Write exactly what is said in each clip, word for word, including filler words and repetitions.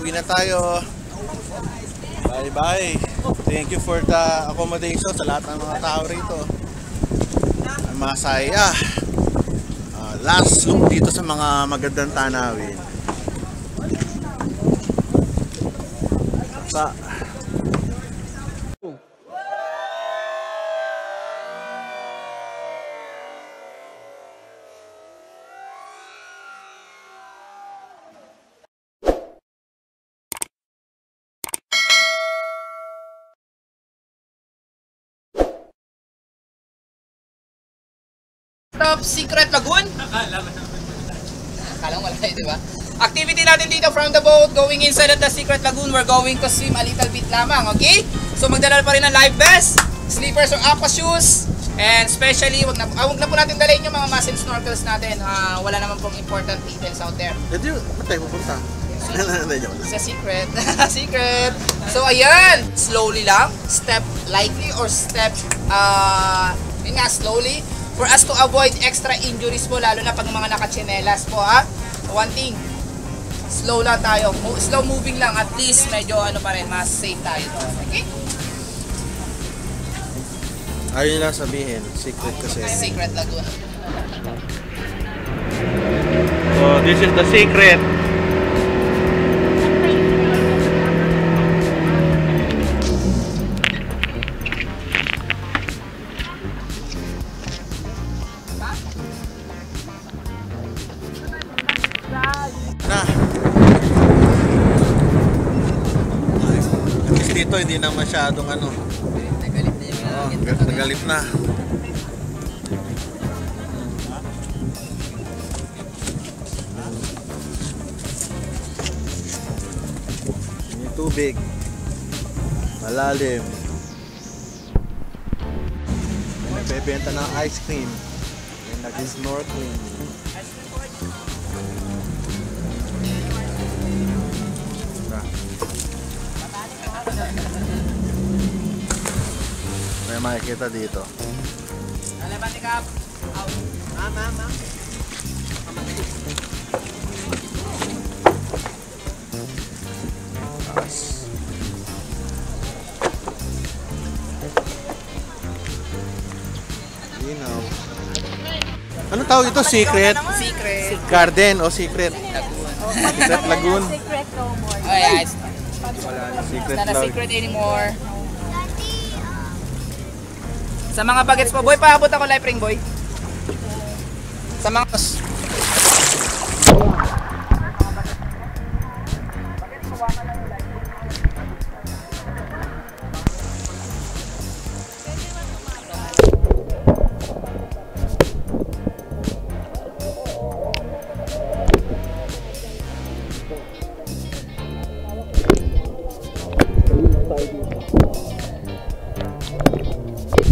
Uwi na tayo. Bye bye. Thank you for the accommodation sa lahat ng mga tao rito. Masaya. Uh, last look dito sa mga magandang tanawin. Sa Up Secret Lagoon. Akala mo wala eh, di ba? Activity natin dito from the boat, going inside at the Secret Lagoon. We're going to swim a little bit lamang, okay? So magdala pa rin ng life vest, slippers or aqua shoes, and especially, wag na, ah, wag na po natin dalayin yung mga muscle snorkels natin. Uh, wala naman pong important details out there. Did you, matay mo punta? It's a secret. Secret. So ayan, slowly lang, step lightly or step, uh, yun nga, slowly. For us to avoid extra injuries po, lalo na pag mga nakachinelas po, ha? One thing, slow lang tayo. Mo slow moving lang, at least medyo ano pa rin, mas safe tayo. Okay? Ayun lang sabihin, secret kasi. Secret Lagoon. So, this is the secret. Dito hindi na masyadong ano. Nagalip na yung oh, mga nagalip na. Yung tubig. Malalim. Nagbebenta ng ice cream. Nag-snorkeling. May makikita dito. Alamanikap. Mama, mama. Taas. You know. Ano tawag ito? Secret? Secret. Garden o secret? Secret Lagoon. Secret no more. Oh yeah, it's wala, secret not a secret anymore. Sa mga bagets po, boy, paabot ako life ring, boy. Sa mga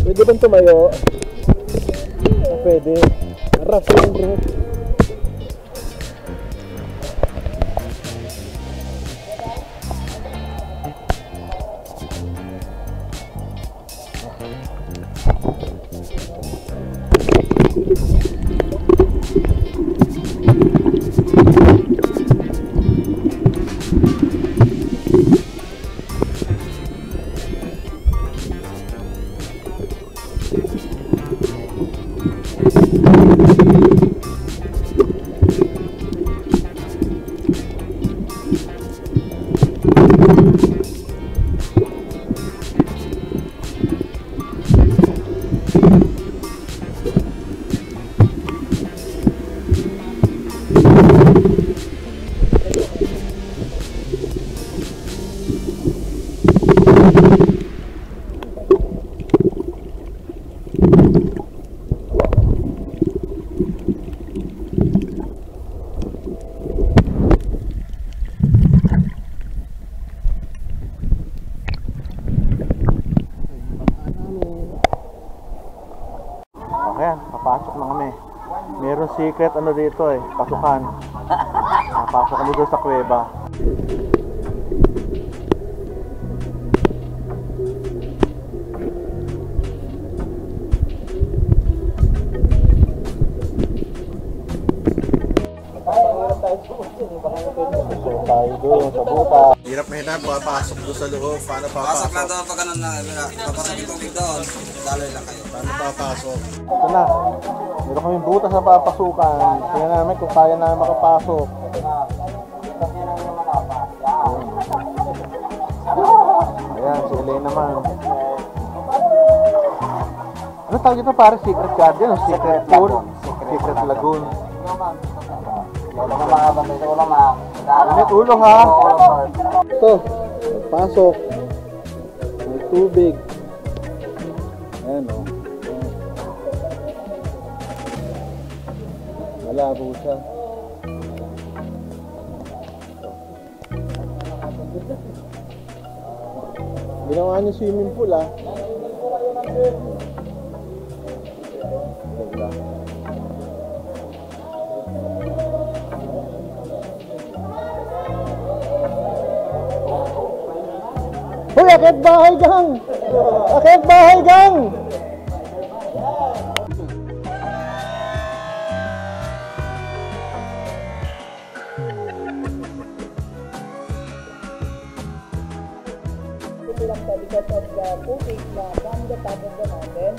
pwede bang tumayo? Pwede. Rough lang bro. Secret ano dito eh, pasukan. Napasok kami doon sa kuweba. Hirap na hinap, papasok doon sa loob. Paano papasok? Pasok lang doon pag ganun na. Papasok yung tubig doon. Daloy lang kayo. Paano papasok? Ito na. Meron kaming butas na papasukan. Kaya namin kung kaya namin makapasok. Ayan, si Elaine naman. Ano tawag ito? Parang secret garden o secret pool? Secret lagoon. May tulong ha. Ito, pasok. May tubig. Ayan o. Malabo siya. Ginawa niyo swimming pool ha. Hoy, akit bahay gang! Akit bahay gang! Ito lang sa likod of the tubig na panggatagan na natin.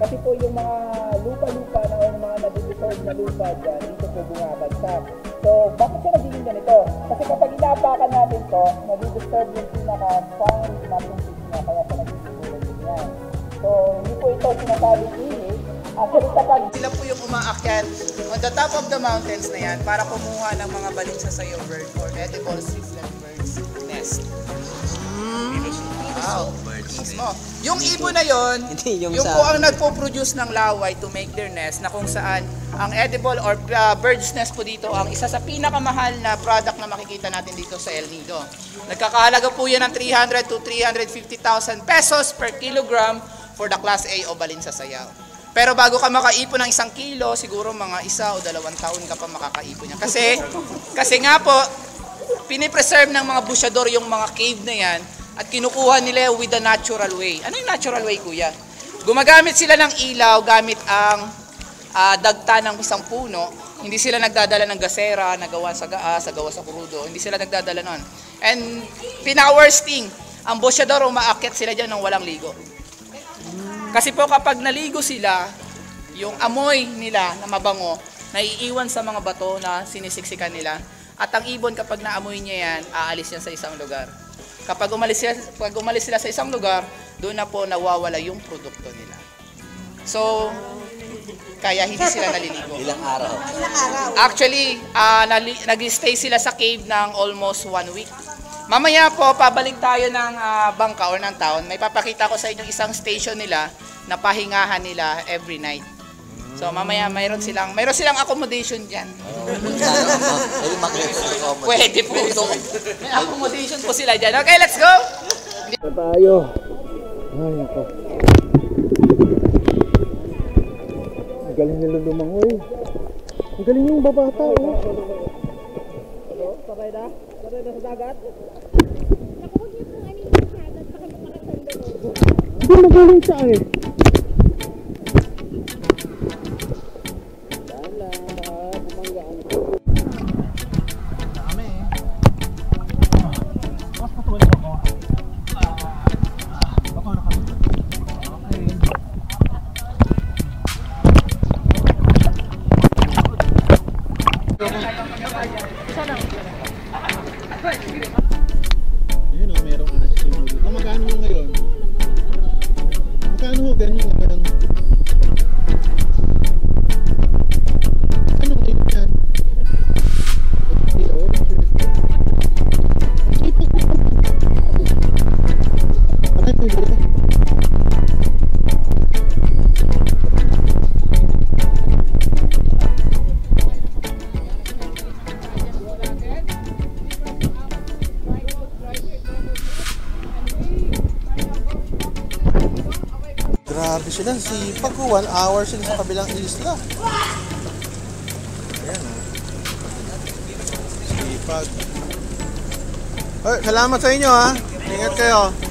Kasi po yung mga lupa-lupa na o yung mga nabibitord na lupa dyan, dito po bumabagsak. So, bakit siya nagiging ganito? Kasi kapag inapakan natin ito, nabibitord yung pinaka-sound na tubig niya, kaya sa nabibitord niya. So, hindi po ito sinasabing inis. Actually, kapag sila po yung umaakyat on the top of the mountains na yan para kumuha ng mga balitsa sa iyo bird or edible six-legged bird's nest. Wow. Mismo. Yung ibon na yon, yung, yung po ang nagpo-produce ng laway to make their nest, na kung saan ang edible or uh, bird's nest po dito ang isa sa pinakamahal na product na makikita natin dito sa El Nido. Nagkakahalaga po yan ng three hundred to three hundred fifty thousand pesos per kilogram for the class A o balinsa sayaw. Pero bago ka makaipon ng isang kilo, siguro mga isa o dalawang taon ka pa makakaipon yan. Kasi, kasi nga po, pinipreserve ng mga busyador yung mga cave na yan. At kinukuha nila with the natural way. Ano yung natural way, kuya? Gumagamit sila ng ilaw gamit ang uh, dagta ng isang puno. Hindi sila nagdadala ng gasera, nagawa sa gaas, nagawa sa kurudo. Hindi sila nagdadala nun. And pinaka-worst thing, ang bosyador, umaakit sila dyan ng walang ligo. Kasi po kapag naligo sila, yung amoy nila na mabango, naiiwan sa mga bato na sinisiksikan nila. At ang ibon kapag naamoy niya yan, aalis yan sa isang lugar. Kapag umalis sila, pag umalis sila sa isang lugar, doon na po nawawala yung produkto nila. So, kaya hindi sila naliligo. Ilang araw? Ilang araw. Actually, uh, nag-stay sila sa cave ng almost one week. Mamaya po, pabalik tayo ng uh, bangka or ng town. May papakita ko sa inyo isang station nila na pahingahan nila every night. So mamaya mayroon silang mayroon silang accommodation diyan. Pwede po ito. May accommodation po sila diyan. Okay, let's go. Dito tayo. Ay, nako. Ang galing nila lumangoy. Ang galing yung babata, oh. Sabay na. Sabay na sa dagat. Naku, hindi po ani siya dapat makakatanda mo. Ang galing siya eh. Grabe sila, si Paco, one hour sila sa kabilang isla. Ayan ah. Si Paco. Salamat sa inyo ha. Ingat kayo.